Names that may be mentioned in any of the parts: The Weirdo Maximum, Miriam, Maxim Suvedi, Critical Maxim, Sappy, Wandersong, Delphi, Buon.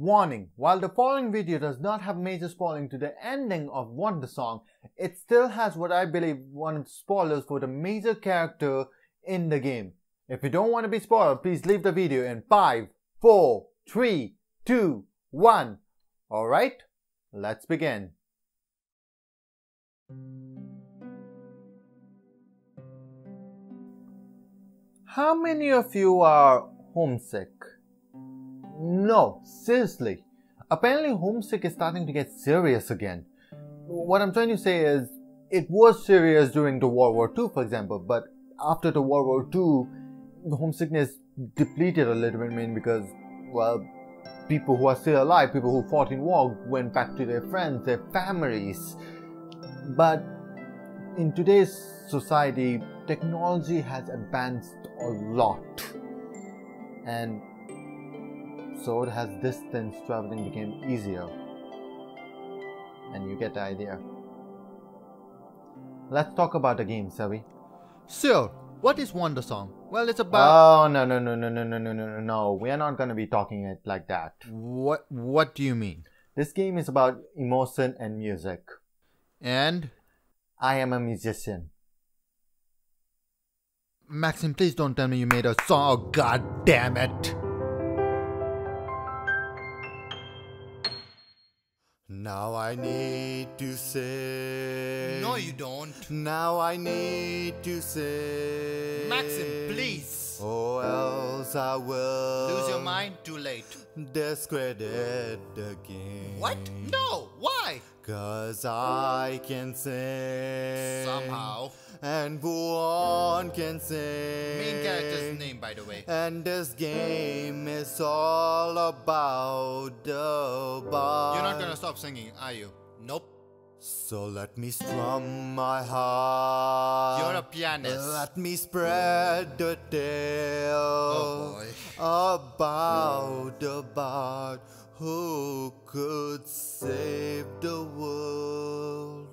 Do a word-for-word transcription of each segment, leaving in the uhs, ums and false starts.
Warning, while the following video does not have major spoiling to the ending of Wandersong, it still has what I believe one of the spoilers for the major character in the game. If you don't want to be spoiled, please leave the video in five, four, three, two, one. Alright, let's begin. How many of you are homesick? No, seriously. Apparently homesick is starting to get serious again. What I'm trying to say is, it was serious during the World War Two, for example, but after the World War Two, the homesickness depleted a little bit, I mean, because, well, people who are still alive, people who fought in war, went back to their friends, their families. But in today's society, technology has advanced a lot, and so it has distance traveling became easier, and you get the idea. Let's talk about the game, shall we? So, what is Wandersong? Well, it's about... Oh, no, no, no, no, no, no, no, no, no. We are not going to be talking it like that. What, what do you mean? This game is about emotion and music. And? I am a musician. Maxim, please don't tell me you made a song. Oh, God damn it. Now I need to sing. No, you don't. Now I need to sing. Maxim, please. Or else I will lose your mind too late. Discredit the game. What? No, why? Cause I can sing. Somehow. And Buon can sing. Main character's name, by the way. And this game is all about the bar. You're not gonna stop singing, are you? Nope. So let me strum my heart. You're a pianist. Let me spread the tale. Oh boy. About the bard who could save the world.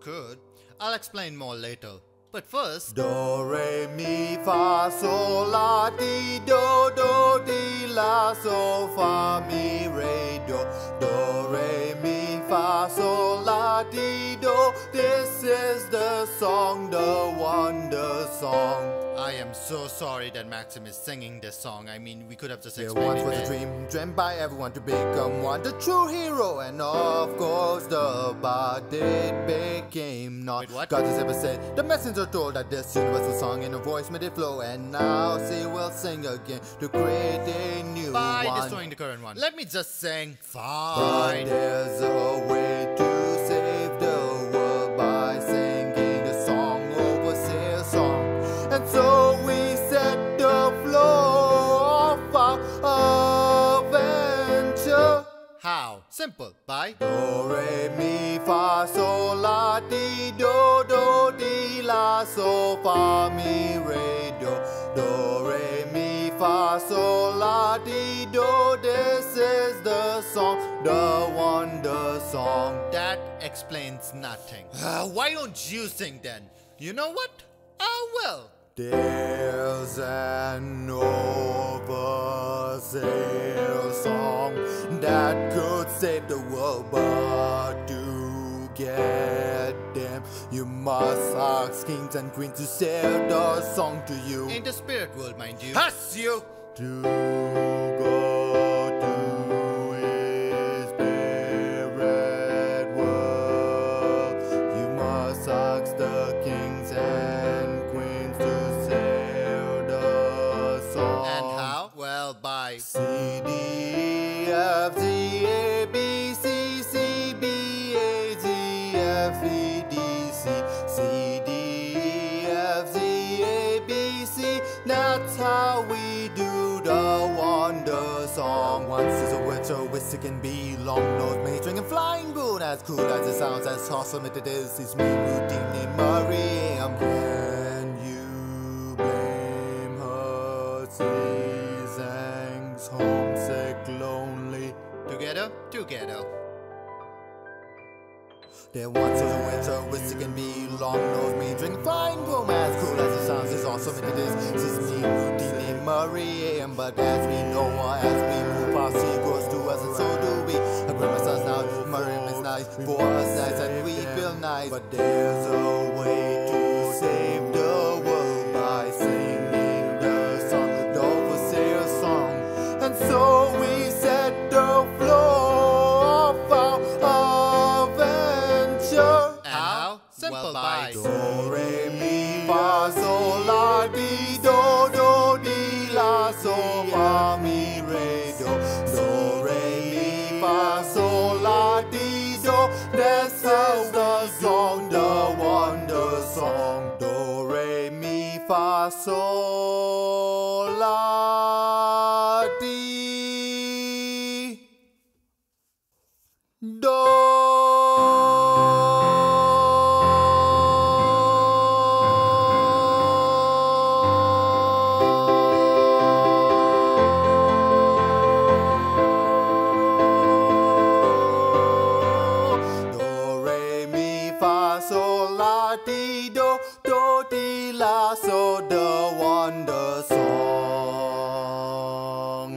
Could? I'll explain more later. But first... Do, re, mi, fa, sol, la, ti, do, do, ti, la, sol, fa, mi, re, do. Do, re, mi, fa, sol, la, ti, do. This is the song, the wonder song. I am so sorry that Maxim is singing this song. I mean, we could have just explained it. There once was a dream dreamt by everyone to become one, the true hero. And of course the bard it became not. Wait, what? God has ever said, the messenger told that this universal song and a voice made it flow, and now she will sing again to create a new By one. By destroying the current one. Let me just sing. Fine. But there's a way to save the world by singing the song over sail song, and so we set the flow of our adventure. How? Simple. By do, re, mi, fa, sol, la, ti, do, do, ti. La, so, fa, mi, re, do. Do, re, mi, fa, sol, la, ti, do. This is the song, the wonder song. That explains nothing. Uh, why don't you sing then? You know what? I will. There's an oversail song that could save the world, but to get them, you must ask kings and queens to sell the song to you. In the spirit world, mind you. Huss you! To go to his spirit world, you must ask the kings and queens to sell the song. And how? Well, by C, D, F, G, A, B, C, C, B, A, G, F, E. That's how we do the wonder song. Once is a witch, a whistle can be long-nosed, majoring and flying good, as cool as it sounds, as awesome it is. It's me, routine named Miriam. Can you blame her? She sings homesick, lonely. Together, together. There once was a winter, which can be long-nosed, me drink fine romance. Cool as it sounds, it's awesome it is. She's me, routine, Marie, but as we know her, as we move past, she goes to us, and so But there's a way to save the world by singing the song, the overseer song. And so we set the floor of our adventure. And how? Simple well, by do, re, mi, fa, sol, la, di, do, do, di, la, sol, fa, mi, re, do. So, re, mi, fa, sol, la, di, do. That's the song, the wonder song. Do, re, mi, fa, sol, la, di, do. So the wonder song.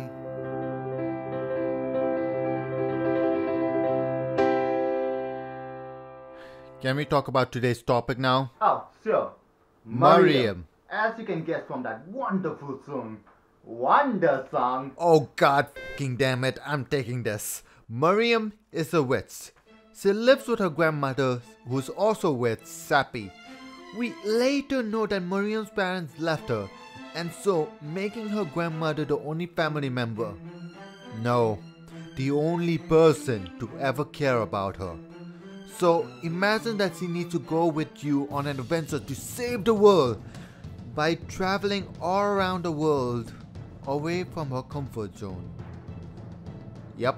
Can we talk about today's topic now? Oh, sure. Miriam. Miriam. As you can guess from that wonderful song, Wonder Song. Oh god f***ing damn it, I'm taking this. Miriam is a witch. She lives with her grandmother, who's also with Sappy. We later know that Miriam's parents left her, and so making her grandmother the only family member. No, the only person to ever care about her. So imagine that she needs to go with you on an adventure to save the world by traveling all around the world away from her comfort zone. Yep,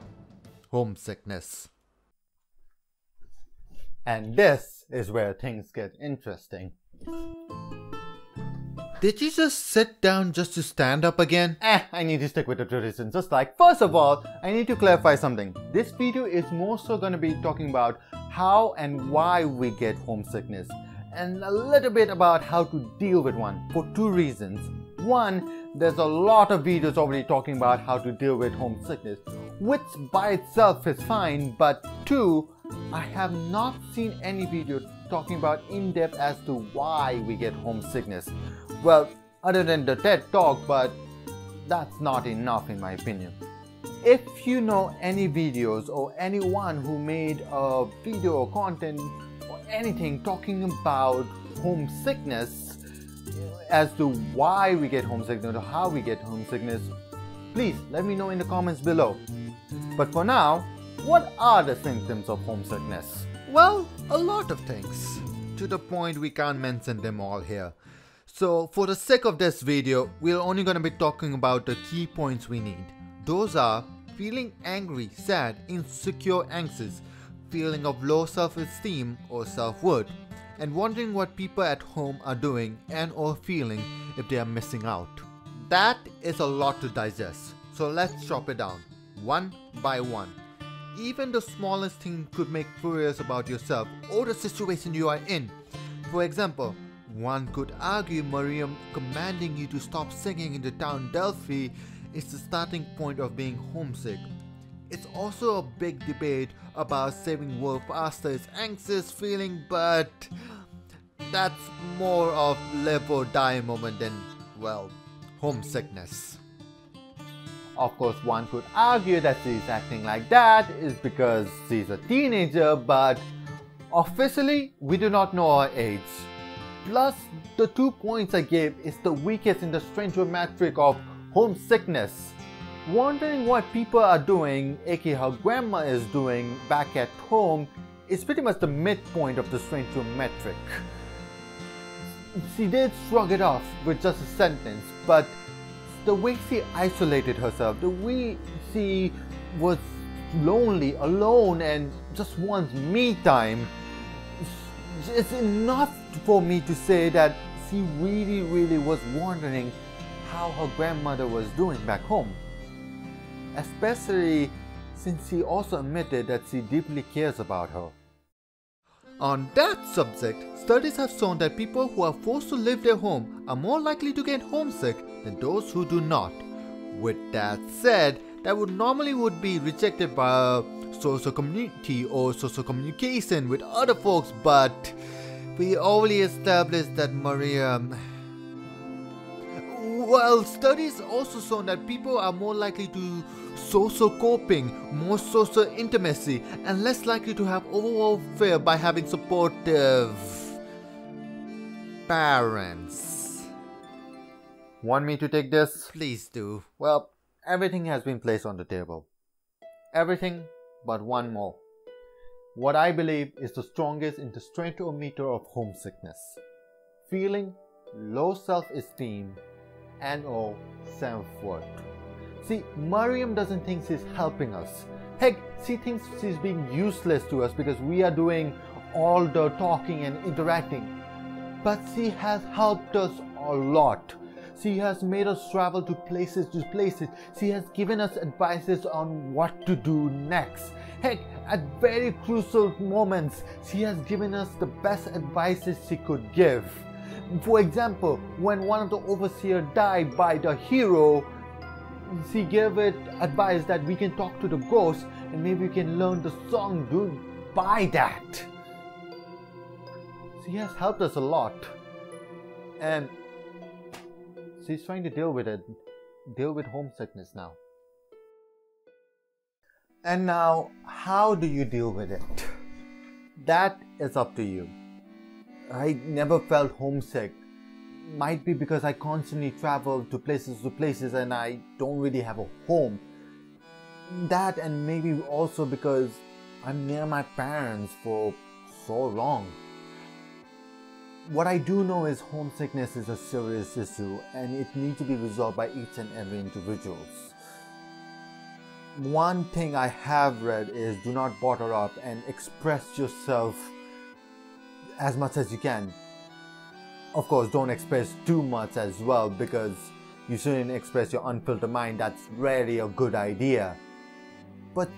homesickness. And this is where things get interesting. Did you just sit down just to stand up again? Eh, I need to stick with the tradition. Just like, first of all, I need to clarify something. This video is more so going to be talking about how and why we get homesickness, and a little bit about how to deal with one, for two reasons. One, there's a lot of videos already talking about how to deal with homesickness, which by itself is fine, but two, I have not seen any video talking about in depth as to why we get homesickness. Well, other than the TED talk, but that's not enough in my opinion. If you know any videos or anyone who made a video or content or anything talking about homesickness, as to why we get homesickness or how we get homesickness, please let me know in the comments below. But for now, what are the symptoms of homesickness? Well, a lot of things, to the point we can't mention them all here. So for the sake of this video, we're only going to be talking about the key points we need. Those are feeling angry, sad, insecure, anxious, feeling of low self-esteem or self-worth, and wondering what people at home are doing and or feeling if they are missing out. That is a lot to digest, so let's chop it down, one by one. Even the smallest thing could make furious about yourself or the situation you are in. For example, one could argue Miriam commanding you to stop singing in the town Delphi is the starting point of being homesick. It's also a big debate about saving world faster is anxious feeling, but that's more of live or die moment than, well, homesickness. Of course, one could argue that she's acting like that is because she's a teenager, but officially, we do not know her age. Plus, the two points I gave is the weakest in the stranger metric of homesickness. Wondering what people are doing, aka her grandma is doing back at home, is pretty much the midpoint of the stranger metric. She did shrug it off with just a sentence, but the way she isolated herself, the way she was lonely, alone, and just wants me time, it's enough for me to say that she really, really was wondering how her grandmother was doing back home. Especially since she also admitted that she deeply cares about her. On that subject, studies have shown that people who are forced to leave their home are more likely to get homesick than those who do not. With that said, that would normally would be rejected by a social community or social communication with other folks, but we already established that Miriam... Well, studies also shown that people are more likely to social coping, more social intimacy, and less likely to have overall fear by having supportive parents. Want me to take this? Please do. Well, everything has been placed on the table. Everything but one more. What I believe is the strongest in the strengthometer of homesickness. Feeling low self-esteem and or self-worth. See, Miriam doesn't think she's helping us. Heck, she thinks she's being useless to us because we are doing all the talking and interacting. But she has helped us a lot. She has made us travel to places to places. She has given us advices on what to do next. Heck, at very crucial moments, she has given us the best advices she could give. For example, when one of the overseer died by the hero, she gave it advice that we can talk to the ghost and maybe we can learn the song due by that. She has helped us a lot, and she's trying to deal with it, deal with homesickness now. And now, how do you deal with it? That is up to you. I never felt homesick. Might be because I constantly travel to places to places and I don't really have a home. That, and maybe also because I'm near my parents for so long. What I do know is homesickness is a serious issue and it needs to be resolved by each and every individual. One thing I have read is do not bottle up and express yourself as much as you can. Of course, don't express too much as well, because you shouldn't express your unfiltered mind. That's rarely a good idea. But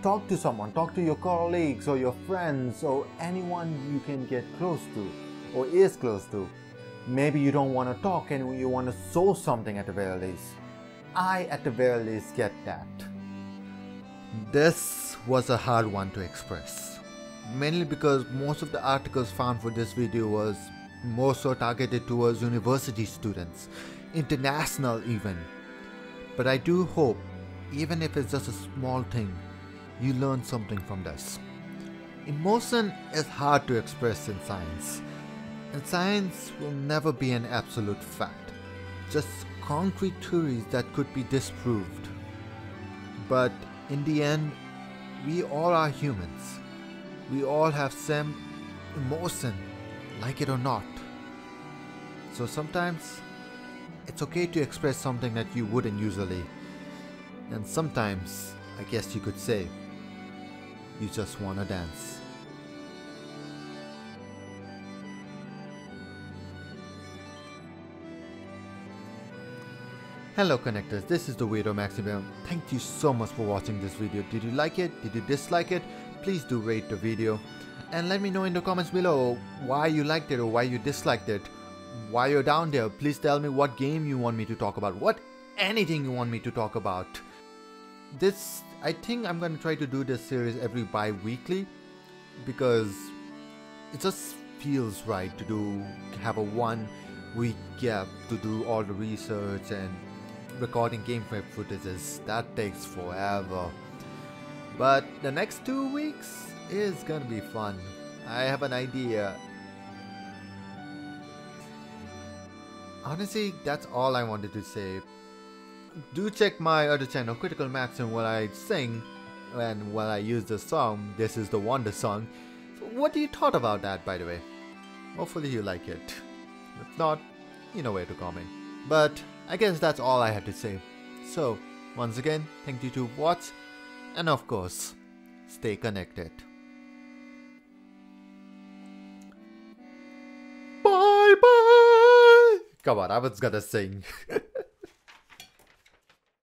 talk to someone, talk to your colleagues or your friends or anyone you can get close to or is close to. Maybe you don't want to talk and you want to show something at the very least. I at the very least get that. This was a hard one to express. Mainly because most of the articles found for this video was more so targeted towards university students, international even. But I do hope, even if it's just a small thing, you learn something from this. Emotion is hard to express in science, and science will never be an absolute fact, just concrete theories that could be disproved. But in the end, we all are humans. We all have some emotion, like it or not. So sometimes it's okay to express something that you wouldn't usually. And sometimes, I guess you could say, you just wanna dance. Hello Connectors, this is The Weirdo Maximum. Thank you so much for watching this video. Did you like it? Did you dislike it? Please do rate the video and let me know in the comments below why you liked it or why you disliked it. While you're down there, please tell me what game you want me to talk about, what anything you want me to talk about. This, I think I'm gonna try to do this series every bi-weekly because it just feels right to do have a one week gap to do all the research and recording gameplay footages. That takes forever, but the next two weeks is gonna be fun. I have an idea. Honestly, that's all I wanted to say. Do check my other channel, Critical Maxim, where I sing and when I use the song, This Is The Wandersong. What do you thought about that, by the way? Hopefully you like it. If not, you know where to comment. But I guess that's all I have to say. So, once again, thank you to watch, and of course, stay connected. Bye bye! Come on, I was gonna sing.